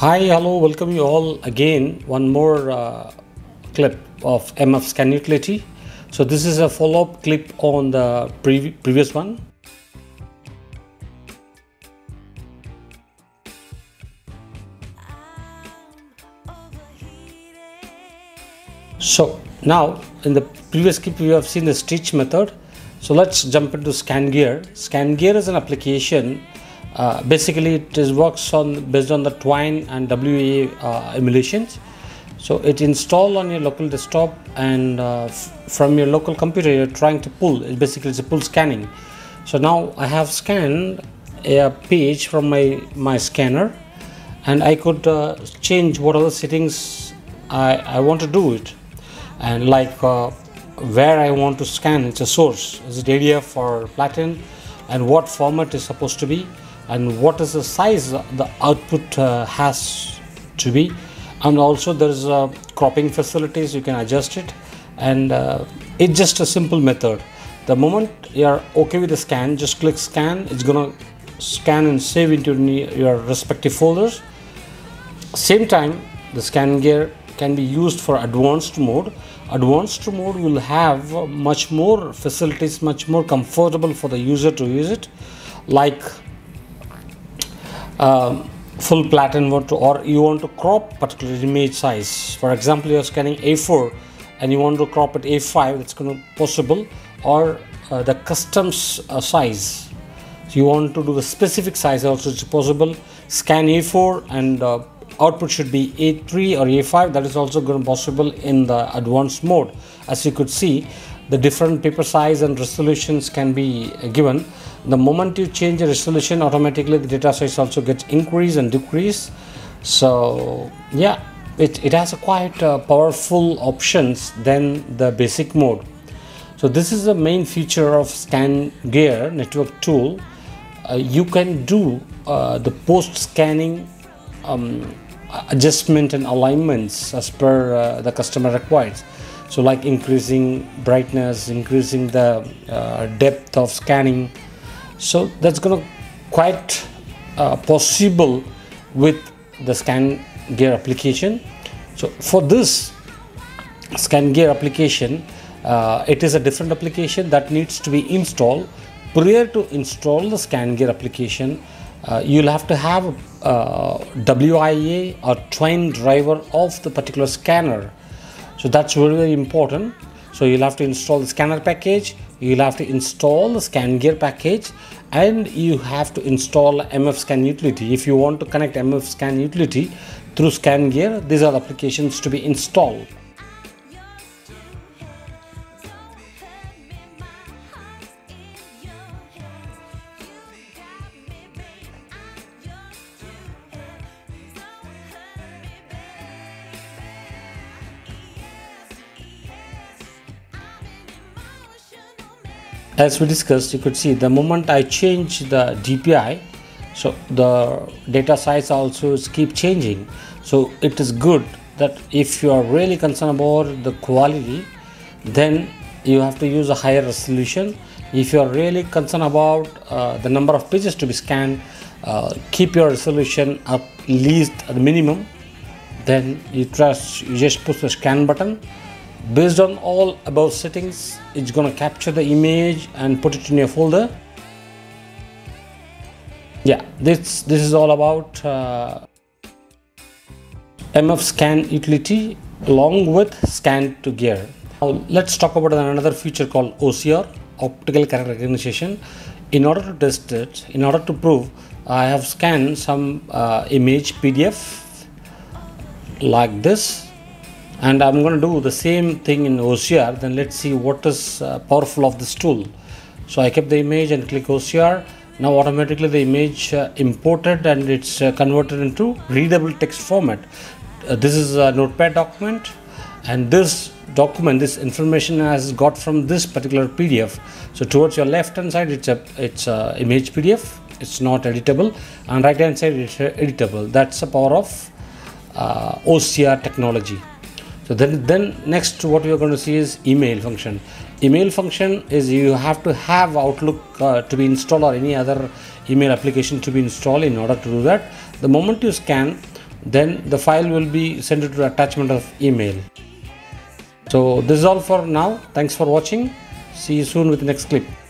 Hi, hello, welcome you all again. One more clip of MF Scan Utility. So this is a follow-up clip on the previous one. So now in the previous clip we have seen the stitch method. So let's jump into ScanGear. ScanGear is an application. Basically, it works based on the Twine and WA emulations. So it installed on your local desktop, and from your local computer you're trying to pull. It's a pull scanning. So now I have scanned a page from my scanner, and I could change what other settings I want to do it, and like where I want to scan. It's a source. Is it ADF or Platen, and what format is supposed to be, and what is the size the output has to be, and also there's cropping facilities. You can adjust it, and it's just a simple method. The moment you're okay with the scan, just click scan. It's gonna scan and save into your respective folders. Same time, the ScanGear can be used for advanced mode. Advanced mode will have much more facilities, much more comfortable for the user to use it, like full Platen or you want to crop particular image size. For example, you are scanning A4 and you want to crop at A5, it's going to be possible, or the customs size. So you want to do the specific size also, it's possible. Scan A4 and output should be A3 or A5. That is also going to be possible in the advanced mode. As you could see, the different paper size and resolutions can be given. The moment you change the resolution, automatically the data size also gets increased and decreased. So yeah, it has a quite powerful options than the basic mode. So this is the main feature of ScanGear network tool. You can do the post scanning adjustment and alignments as per the customer requires. So like increasing brightness, increasing the depth of scanning. So that's gonna quite possible with the ScanGear application. So for this ScanGear application, it is a different application that needs to be installed. Prior to install the ScanGear application, you'll have to have WIA or Twine driver of the particular scanner. So that's very, very important. So you'll have to install the scanner package, you'll have to install the ScanGear package, and you have to install MF Scan Utility. If you want to connect MF Scan Utility through ScanGear, these are the applications to be installed. As we discussed, you could see the moment I change the DPI, so the data size also keep changing. So it is good that if you are really concerned about the quality, then you have to use a higher resolution. If you are really concerned about the number of pages to be scanned, keep your resolution at least at the minimum. Then you just push the scan button. Based on all above settings, it's going to capture the image and put it in your folder. Yeah, this is all about MF Scan Utility along with ScanGear. Now let's talk about another feature called OCR, optical character recognition. In order to test it, in order to prove, I have scanned some image PDF like this, and I'm going to do the same thing in OCR. Then let's see what is powerful of this tool. So I kept the image and click OCR. Now automatically the image imported, and it's converted into readable text format. This is a notepad document, and this document, this information has got from this particular PDF. So towards your left hand side, it's a image PDF, it's not editable, and right hand side it's editable. That's the power of OCR technology. So then next what we are going to see is email function. Email function is you have to have Outlook to be installed or any other email application to be installed in order to do that. The moment you scan, then the file will be sent to the attachment of email. So this is all for now. Thanks for watching. See you soon with the next clip.